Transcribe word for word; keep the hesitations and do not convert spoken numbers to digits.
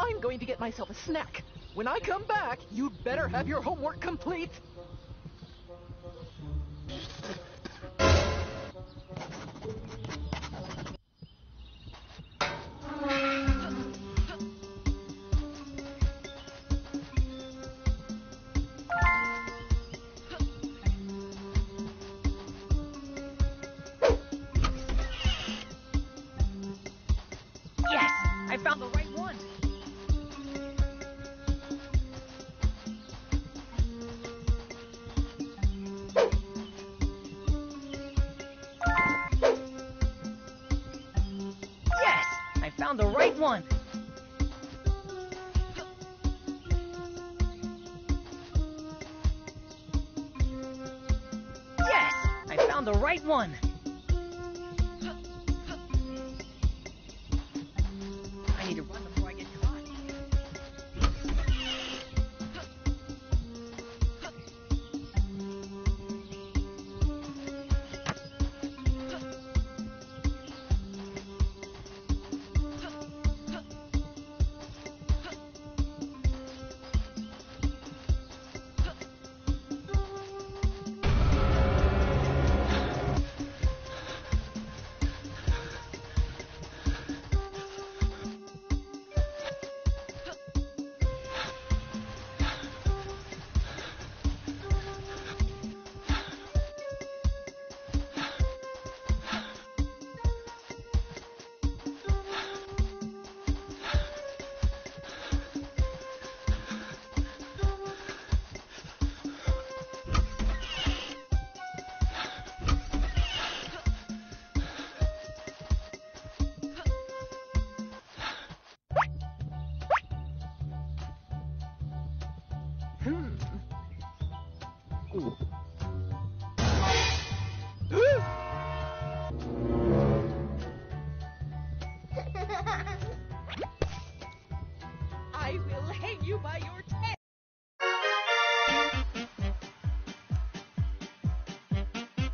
I'm going to get myself a snack. When I come back, you'd better have your homework complete. Yes, I found the right one. Yes, I found the right one. Yes, I found the right one. I need to run before I get caught. Hmm. Ooh. Ooh. I will hang you by your